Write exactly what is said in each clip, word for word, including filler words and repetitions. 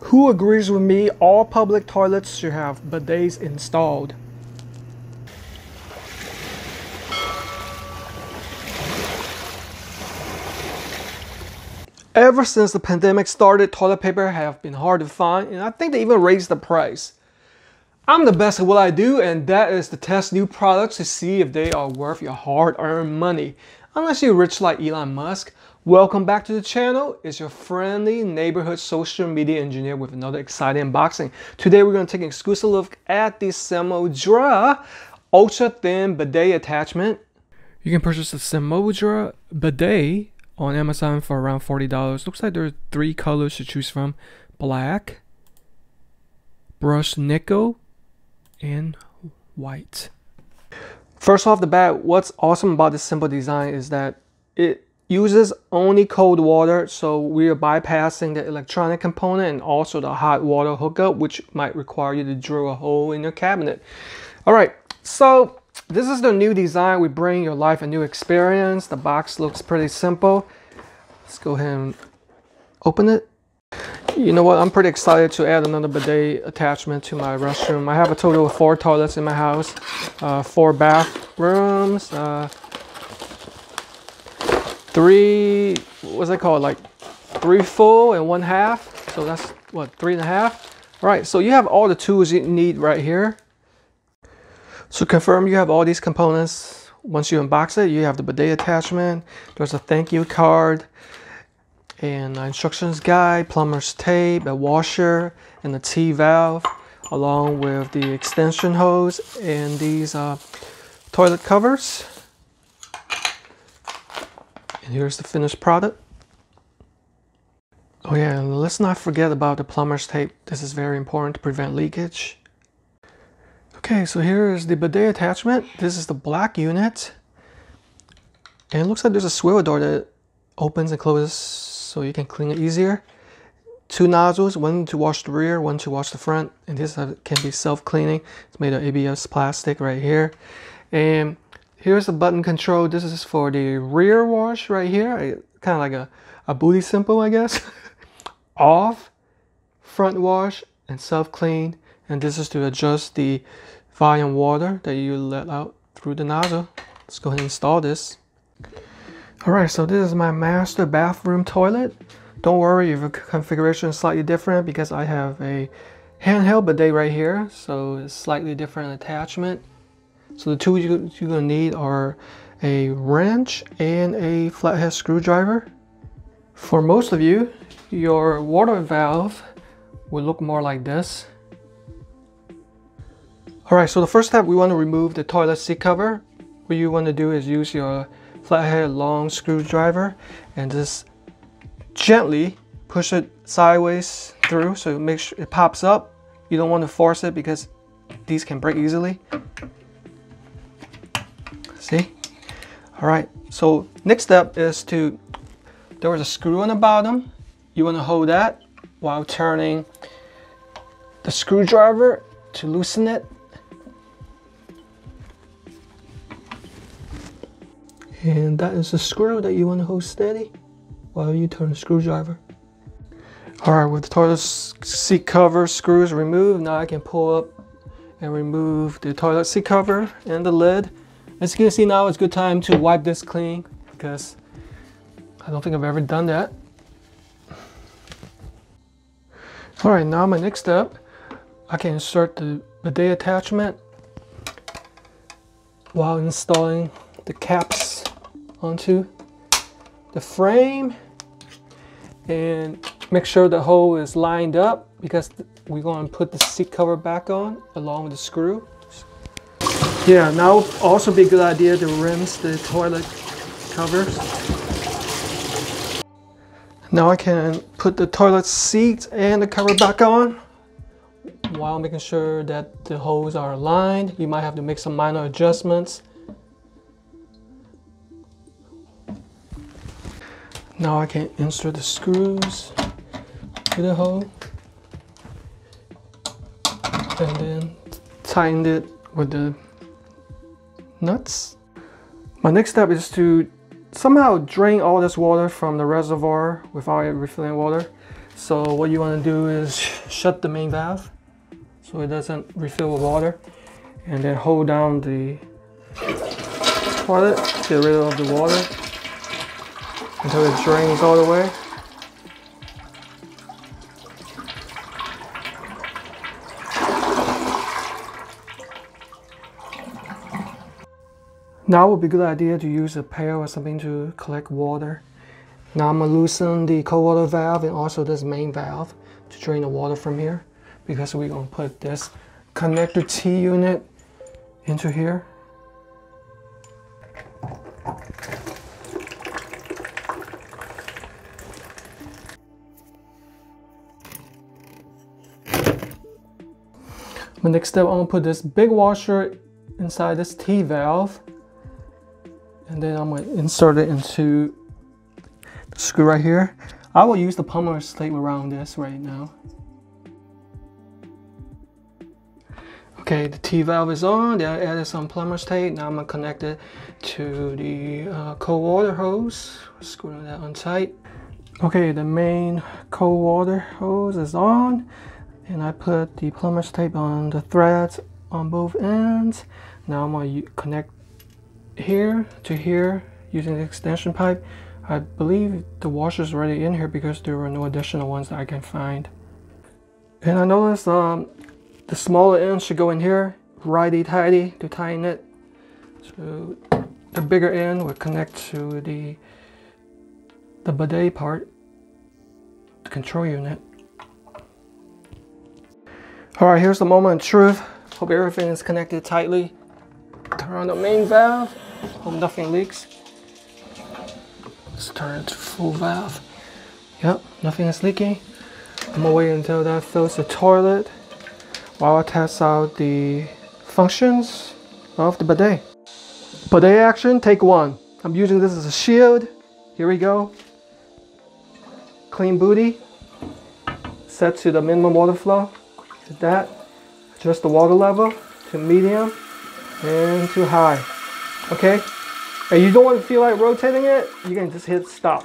Who agrees with me? All public toilets should have bidets installed. Ever since the pandemic started, toilet paper have been hard to find, and I think they even raised the price. I'm the best at what I do, and that is to test new products to see if they are worth your hard-earned money. Unless you're rich like Elon Musk. Welcome back to the channel. It's your friendly neighborhood social media engineer with another exciting unboxing. Today we're going to take an exclusive look at the Samodra Ultra Thin Bidet Attachment. You can purchase the Samodra Bidet on Amazon for around forty dollars. Looks like there are three colors to choose from: black, brushed nickel, and white. First off the bat, what's awesome about this simple design is that it uses only cold water, so we are bypassing the electronic component and also the hot water hookup, which might require you to drill a hole in your cabinet. All right, so this is the new design. We bring your life a new experience. The box looks pretty simple. Let's go ahead and open it. You know what? I'm pretty excited to add another bidet attachment to my restroom. I have a total of four toilets in my house, uh, four bathrooms, uh, three, what's that called? Like three full and one half. So that's what, three and a half. All right, so you have all the tools you need right here. So confirm you have all these components. Once you unbox it, you have the bidet attachment. There's a thank you card and an instructions guide, plumber's tape, a washer, and a T-valve, along with the extension hose and these uh, toilet covers. And here's the finished product. Oh yeah, and let's not forget about the plumber's tape. This is very important to prevent leakage. Okay, so here is the bidet attachment. This is the black unit. And it looks like there's a swivel door that opens and closes so you can clean it easier. Two nozzles, one to wash the rear, one to wash the front. And this can be self-cleaning. It's made of A B S plastic right here. And here's the button control. This is for the rear wash right here. Kind of like a, a booty simple, I guess. Off, front wash, and self-clean. And this is to adjust the volume water that you let out through the nozzle. Let's go ahead and install this. All right, so this is my master bathroom toilet. Don't worry if the configuration is slightly different, because I have a handheld bidet right here, so it's slightly different attachment. So the tools you're gonna need are a wrench and a flathead screwdriver. For most of you, your water valve will look more like this. Alright, so the first step, we want to remove the toilet seat cover. What you want to do is use your flathead long screwdriver and just gently push it sideways through so it makes sure it pops up. You don't want to force it because these can break easily. See? Alright, so next step is to, there was a screw on the bottom. You want to hold that while turning the screwdriver to loosen it. And that is the screw that you want to hold steady while you turn the screwdriver. Alright, with the toilet seat cover screws removed, now I can pull up and remove the toilet seat cover and the lid. As you can see now, it's a good time to wipe this clean because I don't think I've ever done that. Alright, now my next step, I can insert the bidet attachment while installing the caps onto the frame, and make sure the hole is lined up because we're going to put the seat cover back on along with the screw. Yeah, now also be a good idea to rinse the toilet covers. Now I can put the toilet seat and the cover back on while making sure that the holes are aligned. You might have to make some minor adjustments. Now I can insert the screws to the hole and then tighten it with the nuts. My next step is to somehow drain all this water from the reservoir without it refilling water. So what you want to do is shut the main valve so it doesn't refill with water, and then hold down the toilet, get rid of the water until it drains all the way. Now it would be a good idea to use a pail or something to collect water. Now I'm going to loosen the cold water valve and also this main valve to drain the water from here, because we're going to put this connector T unit into here. My next step, I'm going to put this big washer inside this T valve, and then I'm going to insert it into the screw right here. I will use the plumber's tape around this right now. Okay, the T valve is on. Then I added some plumber's tape. Now I'm going to connect it to the uh, cold water hose. Screw that on tight. Okay, the main cold water hose is on, and I put the plumber's tape on the threads on both ends. Now I'm going to connect here to here using the extension pipe. I believe the washer is already in here because there were no additional ones that I can find. And I noticed um, the smaller end should go in here, righty-tighty to tighten it. So the bigger end will connect to the, the bidet part, the control unit. All right, here's the moment of truth. Hope everything is connected tightly. Turn on the main valve. Hope nothing leaks. Let's turn it to full valve. Yep, nothing is leaking. I'm gonna wait until that fills the toilet while I test out the functions of the bidet. Bidet action, take one. I'm using this as a shield. Here we go. Clean booty. Set to the minimum water flow. Did that. Adjust the water level to medium and to high. Okay. And you don't want to feel like rotating it, you can just hit stop.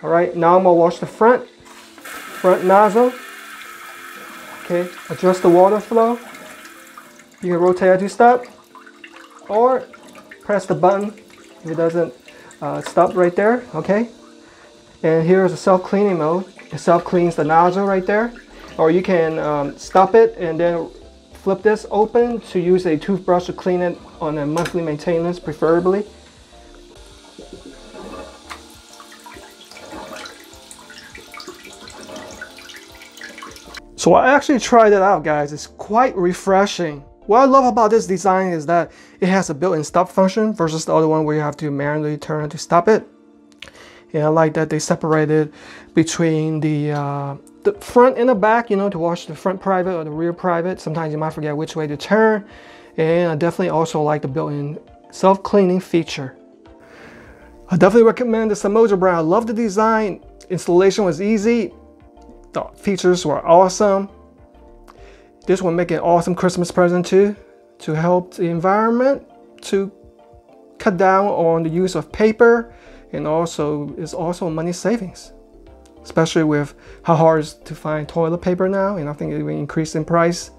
All right, now I'm gonna wash the front, front nozzle. Okay, adjust the water flow. You can rotate it to stop, or press the button if it doesn't uh, stop right there, okay? And here's a self-cleaning mode. It self-cleans the nozzle right there. Or you can um, stop it and then flip this open to use a toothbrush to clean it on a monthly maintenance, preferably. So I actually tried it out, guys. It's quite refreshing. What I love about this design is that it has a built-in stop function versus the other one where you have to manually turn it to stop it. Yeah, I like that they separated between the, uh, the front and the back, you know, to wash the front private or the rear private. Sometimes you might forget which way to turn. And I definitely also like the built-in self-cleaning feature. I definitely recommend the Samodra brand. I love the design. Installation was easy. The features were awesome. This will make an awesome Christmas present too, to help the environment, to cut down on the use of paper, and also is also money savings, especially with how hard it is to find toilet paper now, and I think it will increase in price.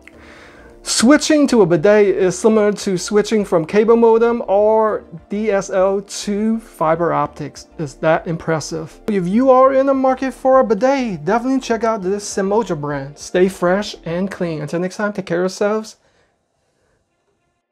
Switching to a bidet is similar to switching from cable modem or D S L to fiber optics. It's that impressive. If you are in the market for a bidet, definitely check out this Samodra brand. Stay fresh and clean. Until next time, take care of yourselves